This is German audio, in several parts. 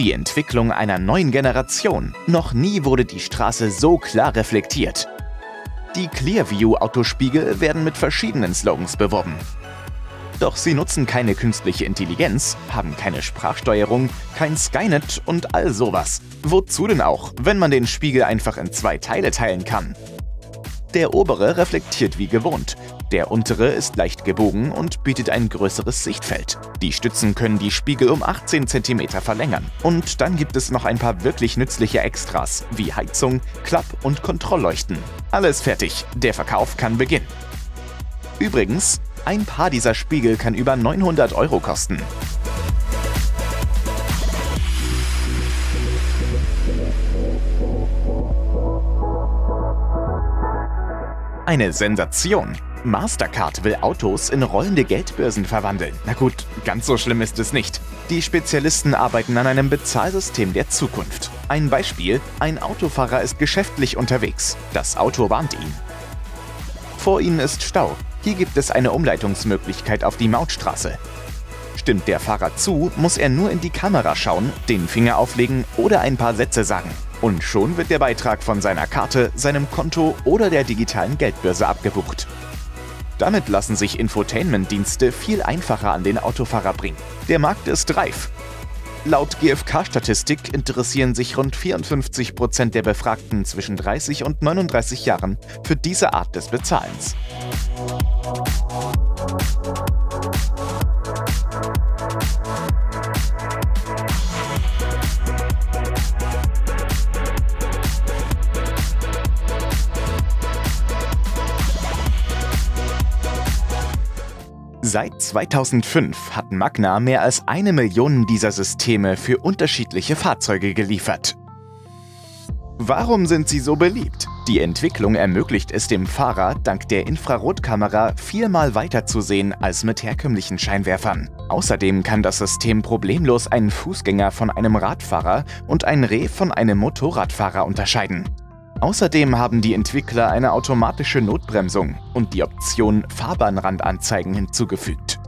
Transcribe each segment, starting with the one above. Die Entwicklung einer neuen Generation. Noch nie wurde die Straße so klar reflektiert. Die Clearview-Autospiegel werden mit verschiedenen Slogans beworben. Doch sie nutzen keine künstliche Intelligenz, haben keine Sprachsteuerung, kein Skynet und all sowas. Wozu denn auch, wenn man den Spiegel einfach in zwei Teile teilen kann? Der obere reflektiert wie gewohnt, der untere ist leicht gebogen und bietet ein größeres Sichtfeld. Die Stützen können die Spiegel um 18 cm verlängern. Und dann gibt es noch ein paar wirklich nützliche Extras, wie Heizung, Klapp- und Kontrollleuchten. Alles fertig, der Verkauf kann beginnen. Übrigens, ein Paar dieser Spiegel kann über 900 € kosten. Eine Sensation! Mastercard will Autos in rollende Geldbörsen verwandeln. Na gut, ganz so schlimm ist es nicht. Die Spezialisten arbeiten an einem Bezahlsystem der Zukunft. Ein Beispiel: Ein Autofahrer ist geschäftlich unterwegs. Das Auto warnt ihn. Vor ihnen ist Stau. Hier gibt es eine Umleitungsmöglichkeit auf die Mautstraße. Stimmt der Fahrer zu, muss er nur in die Kamera schauen, den Finger auflegen oder ein paar Sätze sagen. Und schon wird der Beitrag von seiner Karte, seinem Konto oder der digitalen Geldbörse abgebucht. Damit lassen sich Infotainment-Dienste viel einfacher an den Autofahrer bringen. Der Markt ist reif. Laut GfK-Statistik interessieren sich rund 54% der Befragten zwischen 30 und 39 Jahren für diese Art des Bezahlens. Seit 2005 hat Magna mehr als 1 Million dieser Systeme für unterschiedliche Fahrzeuge geliefert. Warum sind sie so beliebt? Die Entwicklung ermöglicht es dem Fahrer, dank der Infrarotkamera viermal weiter zu sehen als mit herkömmlichen Scheinwerfern. Außerdem kann das System problemlos einen Fußgänger von einem Radfahrer und ein Reh von einem Motorradfahrer unterscheiden. Außerdem haben die Entwickler eine automatische Notbremsung und die Option Fahrbahnrandanzeigen hinzugefügt.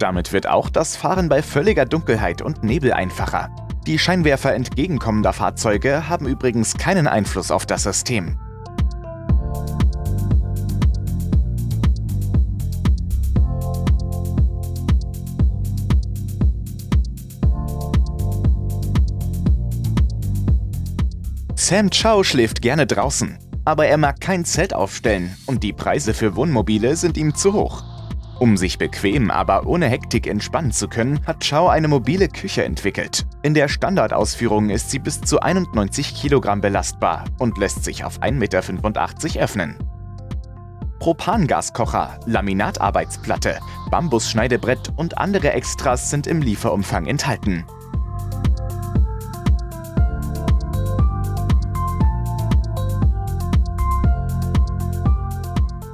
Damit wird auch das Fahren bei völliger Dunkelheit und Nebel einfacher. Die Scheinwerfer entgegenkommender Fahrzeuge haben übrigens keinen Einfluss auf das System. Sam Chow schläft gerne draußen, aber er mag kein Zelt aufstellen und die Preise für Wohnmobile sind ihm zu hoch. Um sich bequem, aber ohne Hektik entspannen zu können, hat Chau eine mobile Küche entwickelt. In der Standardausführung ist sie bis zu 91 Kilogramm belastbar und lässt sich auf 1,85 Meter öffnen. Propangaskocher, Laminatarbeitsplatte, Bambusschneidebrett und andere Extras sind im Lieferumfang enthalten.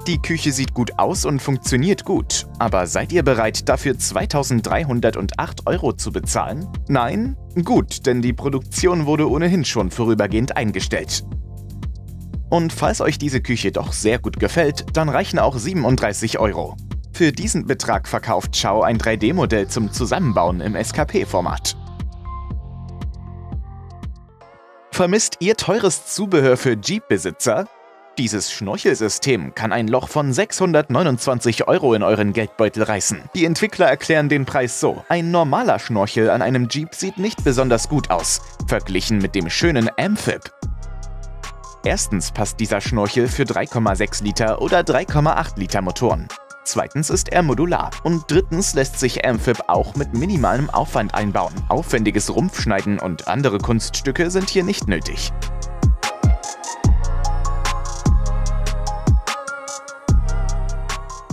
Die Küche sieht gut aus und funktioniert gut, aber seid ihr bereit, dafür 2.308 € zu bezahlen? Nein? Gut, denn die Produktion wurde ohnehin schon vorübergehend eingestellt. Und falls euch diese Küche doch sehr gut gefällt, dann reichen auch 37 €. Für diesen Betrag verkauft Chau ein 3D-Modell zum Zusammenbauen im SKP-Format. Vermisst ihr teures Zubehör für Jeep-Besitzer? Dieses Schnorchelsystem kann ein Loch von 629 € in euren Geldbeutel reißen. Die Entwickler erklären den Preis so: Ein normaler Schnorchel an einem Jeep sieht nicht besonders gut aus, verglichen mit dem schönen Amphib. Erstens passt dieser Schnorchel für 3,6 Liter oder 3,8 Liter Motoren. Zweitens ist er modular. Und drittens lässt sich Amphib auch mit minimalem Aufwand einbauen. Aufwendiges Rumpfschneiden und andere Kunststücke sind hier nicht nötig.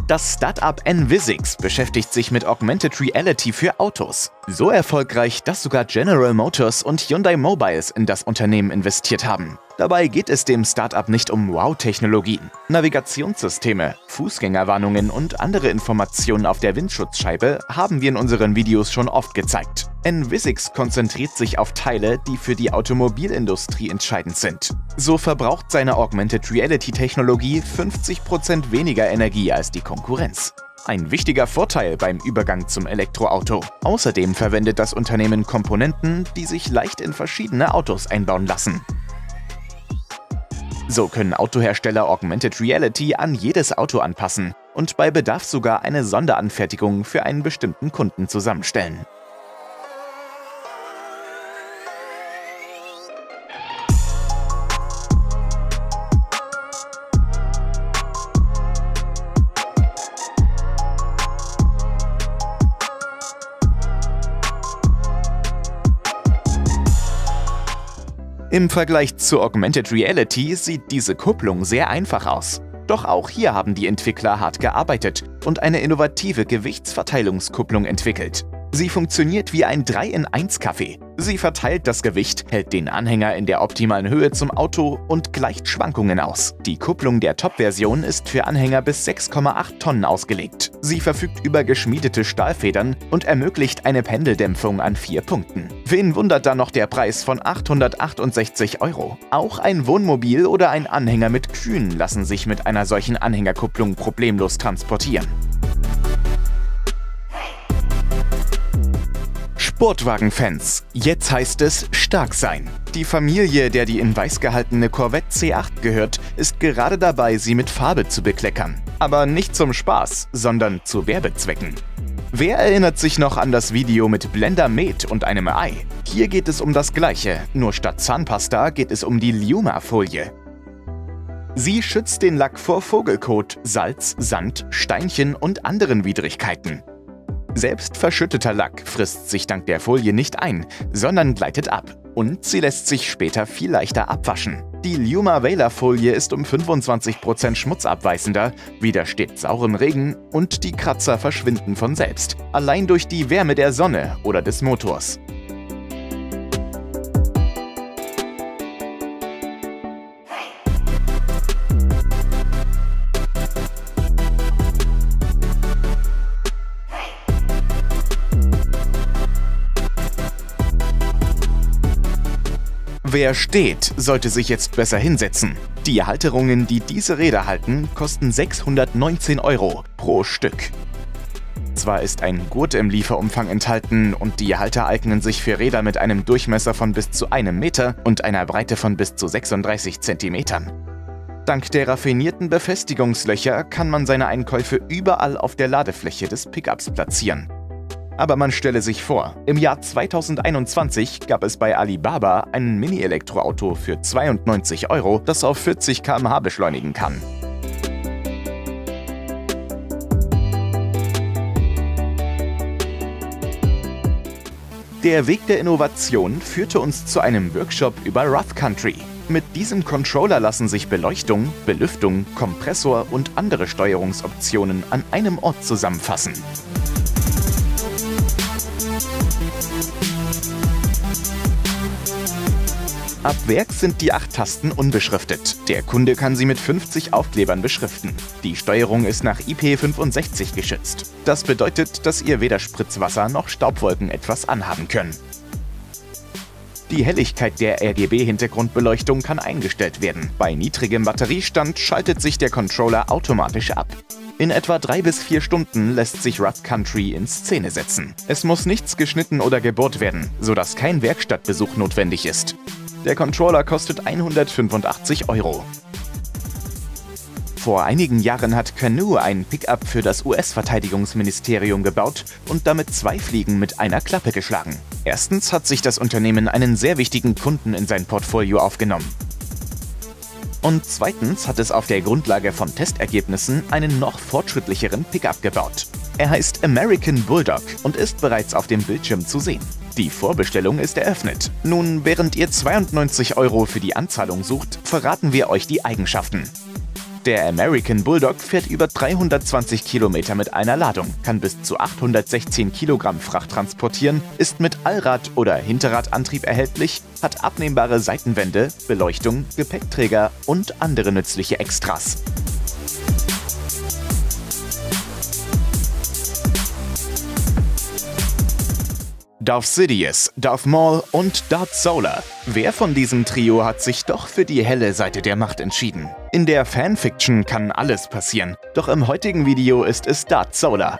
Das Startup Envisics beschäftigt sich mit Augmented Reality für Autos. So erfolgreich, dass sogar General Motors und Hyundai Mobiles in das Unternehmen investiert haben. Dabei geht es dem Startup nicht um Wow-Technologien. Navigationssysteme, Fußgängerwarnungen und andere Informationen auf der Windschutzscheibe haben wir in unseren Videos schon oft gezeigt. Envisics konzentriert sich auf Teile, die für die Automobilindustrie entscheidend sind. So verbraucht seine Augmented Reality-Technologie 50% weniger Energie als die Konkurrenz. Ein wichtiger Vorteil beim Übergang zum Elektroauto. Außerdem verwendet das Unternehmen Komponenten, die sich leicht in verschiedene Autos einbauen lassen. So können Autohersteller Augmented Reality an jedes Auto anpassen und bei Bedarf sogar eine Sonderanfertigung für einen bestimmten Kunden zusammenstellen. Im Vergleich zu Augmented Reality sieht diese Kupplung sehr einfach aus. Doch auch hier haben die Entwickler hart gearbeitet und eine innovative Gewichtsverteilungskupplung entwickelt. Sie funktioniert wie ein 3-in-1-Kaffee. Sie verteilt das Gewicht, hält den Anhänger in der optimalen Höhe zum Auto und gleicht Schwankungen aus. Die Kupplung der Top-Version ist für Anhänger bis 6,8 Tonnen ausgelegt. Sie verfügt über geschmiedete Stahlfedern und ermöglicht eine Pendeldämpfung an 4 Punkten. Wen wundert dann noch der Preis von 868 €? Auch ein Wohnmobil oder ein Anhänger mit Kühen lassen sich mit einer solchen Anhängerkupplung problemlos transportieren. Sportwagenfans, jetzt heißt es stark sein. Die Familie, der die in weiß gehaltene Corvette C8 gehört, ist gerade dabei, sie mit Farbe zu bekleckern. Aber nicht zum Spaß, sondern zu Werbezwecken. Wer erinnert sich noch an das Video mit Blender Med und einem Ei? Hier geht es um das Gleiche, nur statt Zahnpasta geht es um die LLumar-Folie. Sie schützt den Lack vor Vogelkot, Salz, Sand, Steinchen und anderen Widrigkeiten. Selbst verschütteter Lack frisst sich dank der Folie nicht ein, sondern gleitet ab. Und sie lässt sich später viel leichter abwaschen. Die LLumar Folie ist um 25% schmutzabweisender, widersteht sauren Regen und die Kratzer verschwinden von selbst, allein durch die Wärme der Sonne oder des Motors. Wer steht, sollte sich jetzt besser hinsetzen. Die Halterungen, die diese Räder halten, kosten 619 € pro Stück. Zwar ist ein Gurt im Lieferumfang enthalten und die Halter eignen sich für Räder mit einem Durchmesser von bis zu 1 Meter und einer Breite von bis zu 36 Zentimetern. Dank der raffinierten Befestigungslöcher kann man seine Einkäufe überall auf der Ladefläche des Pickups platzieren. Aber man stelle sich vor, im Jahr 2021 gab es bei Alibaba ein Mini-Elektroauto für 92 €, das auf 40 km/h beschleunigen kann. Der Weg der Innovation führte uns zu einem Workshop über Rough Country. Mit diesem Controller lassen sich Beleuchtung, Belüftung, Kompressor und andere Steuerungsoptionen an einem Ort zusammenfassen. Ab Werk sind die 8 Tasten unbeschriftet. Der Kunde kann sie mit 50 Aufklebern beschriften. Die Steuerung ist nach IP65 geschützt. Das bedeutet, dass ihr weder Spritzwasser noch Staubwolken etwas anhaben können. Die Helligkeit der RGB-Hintergrundbeleuchtung kann eingestellt werden. Bei niedrigem Batteriestand schaltet sich der Controller automatisch ab. In etwa 3 bis 4 Stunden lässt sich Rough Country in Szene setzen. Es muss nichts geschnitten oder gebohrt werden, sodass kein Werkstattbesuch notwendig ist. Der Controller kostet 185 €. Vor einigen Jahren hat Canoo einen Pickup für das US-Verteidigungsministerium gebaut und damit 2 Fliegen mit einer Klappe geschlagen. Erstens hat sich das Unternehmen einen sehr wichtigen Kunden in sein Portfolio aufgenommen. Und zweitens hat es auf der Grundlage von Testergebnissen einen noch fortschrittlicheren Pickup gebaut. Er heißt American Bulldog und ist bereits auf dem Bildschirm zu sehen. Die Vorbestellung ist eröffnet. Nun, während ihr 92 € für die Anzahlung sucht, verraten wir euch die Eigenschaften. Der American Bulldog fährt über 320 Kilometer mit einer Ladung, kann bis zu 816 Kilogramm Fracht transportieren, ist mit Allrad- oder Hinterradantrieb erhältlich, hat abnehmbare Seitenwände, Beleuchtung, Gepäckträger und andere nützliche Extras. Darth Sidious, Darth Maul und DartSolar. Wer von diesem Trio hat sich doch für die helle Seite der Macht entschieden? In der Fanfiction kann alles passieren, doch im heutigen Video ist es DartSolar.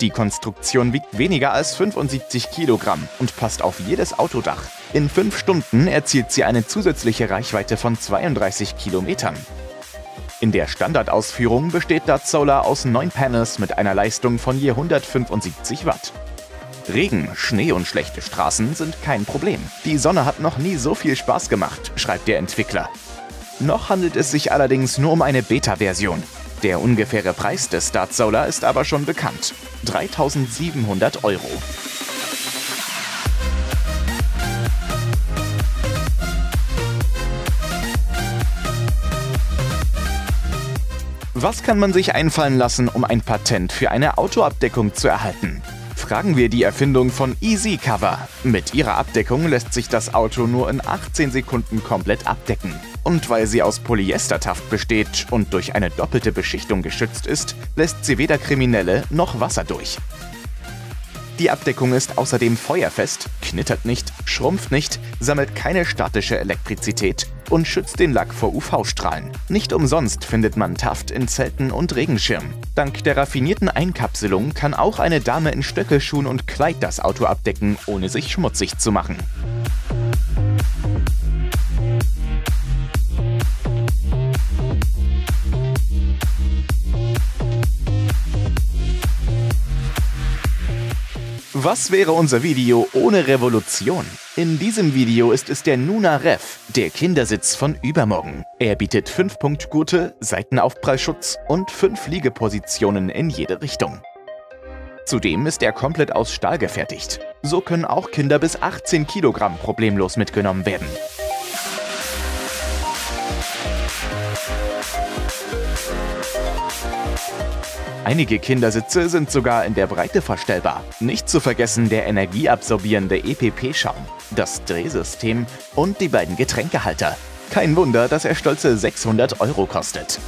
Die Konstruktion wiegt weniger als 75 Kilogramm und passt auf jedes Autodach. In 5 Stunden erzielt sie eine zusätzliche Reichweite von 32 Kilometern. In der Standardausführung besteht DartSolar aus 9 Panels mit einer Leistung von je 175 Watt. Regen, Schnee und schlechte Straßen sind kein Problem. Die Sonne hat noch nie so viel Spaß gemacht, schreibt der Entwickler. Noch handelt es sich allerdings nur um eine Beta-Version. Der ungefähre Preis des DartSolar ist aber schon bekannt: 3.700 €. Was kann man sich einfallen lassen, um ein Patent für eine Autoabdeckung zu erhalten? Fragen wir die Erfindung von Easy Cover. Mit ihrer Abdeckung lässt sich das Auto nur in 18 Sekunden komplett abdecken. Und weil sie aus Polyestertaft besteht und durch eine doppelte Beschichtung geschützt ist, lässt sie weder Kriminelle noch Wasser durch. Die Abdeckung ist außerdem feuerfest, knittert nicht, schrumpft nicht, sammelt keine statische Elektrizität und schützt den Lack vor UV-Strahlen. Nicht umsonst findet man Taft in Zelten und Regenschirmen. Dank der raffinierten Einkapselung kann auch eine Dame in Stöckelschuhen und Kleid das Auto abdecken, ohne sich schmutzig zu machen. Was wäre unser Video ohne Revolution? In diesem Video ist es der Nuna Rev, der Kindersitz von übermorgen. Er bietet 5-Punkt-Gurte, Seitenaufprallschutz und 5 Liegepositionen in jede Richtung. Zudem ist er komplett aus Stahl gefertigt. So können auch Kinder bis 18 Kilogramm problemlos mitgenommen werden. Einige Kindersitze sind sogar in der Breite verstellbar. Nicht zu vergessen der energieabsorbierende EPP-Schaum, das Drehsystem und die beiden Getränkehalter. Kein Wunder, dass er stolze 600 € kostet.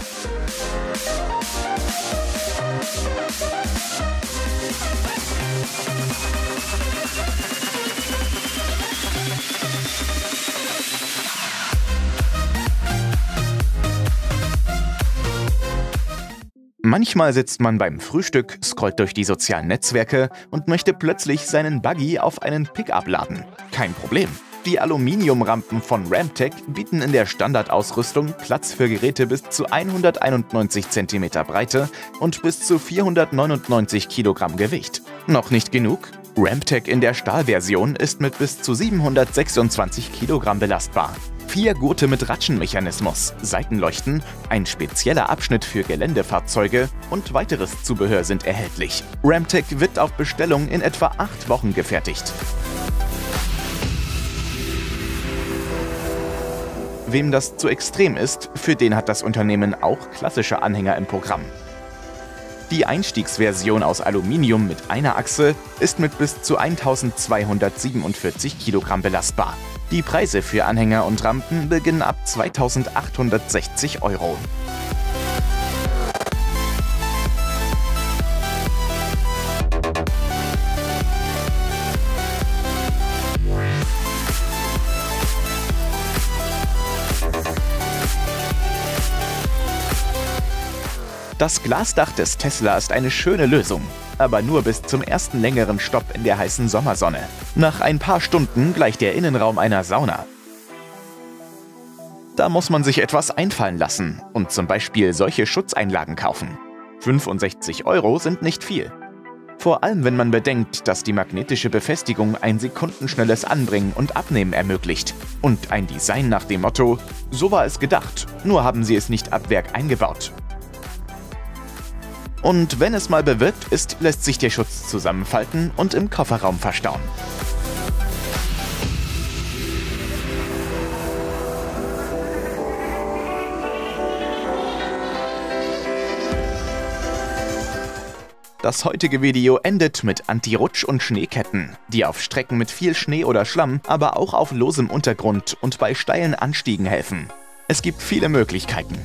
Manchmal sitzt man beim Frühstück, scrollt durch die sozialen Netzwerke und möchte plötzlich seinen Buggy auf einen Pickup laden. Kein Problem. Die Aluminiumrampen von Ramptec bieten in der Standardausrüstung Platz für Geräte bis zu 191 cm Breite und bis zu 499 kg Gewicht. Noch nicht genug? Ramptec in der Stahlversion ist mit bis zu 726 kg belastbar. 4 Gurte mit Ratschenmechanismus, Seitenleuchten, ein spezieller Abschnitt für Geländefahrzeuge und weiteres Zubehör sind erhältlich. Ramptec wird auf Bestellung in etwa 8 Wochen gefertigt. Wem das zu extrem ist, für den hat das Unternehmen auch klassische Anhänger im Programm. Die Einstiegsversion aus Aluminium mit einer Achse ist mit bis zu 1247 kg belastbar. Die Preise für Anhänger und Rampen beginnen ab 2860 €. Das Glasdach des Tesla ist eine schöne Lösung, aber nur bis zum ersten längeren Stopp in der heißen Sommersonne. Nach ein paar Stunden gleicht der Innenraum einer Sauna. Da muss man sich etwas einfallen lassen und zum Beispiel solche Schutzeinlagen kaufen. 65 € sind nicht viel. Vor allem, wenn man bedenkt, dass die magnetische Befestigung ein sekundenschnelles Anbringen und Abnehmen ermöglicht und ein Design nach dem Motto „So war es gedacht, nur haben sie es nicht ab Werk eingebaut“. Und wenn es mal bewirkt ist, lässt sich der Schutz zusammenfalten und im Kofferraum verstauen. Das heutige Video endet mit Anti-Rutsch- und Schneeketten, die auf Strecken mit viel Schnee oder Schlamm, aber auch auf losem Untergrund und bei steilen Anstiegen helfen. Es gibt viele Möglichkeiten.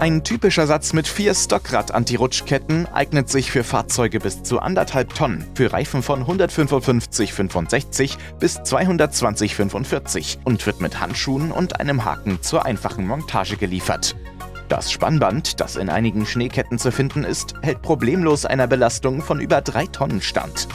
Ein typischer Satz mit 4 Stockrad-Antirutschketten eignet sich für Fahrzeuge bis zu 1,5 Tonnen, für Reifen von 155/65 bis 220/45 und wird mit Handschuhen und einem Haken zur einfachen Montage geliefert. Das Spannband, das in einigen Schneeketten zu finden ist, hält problemlos einer Belastung von über 3 Tonnen stand.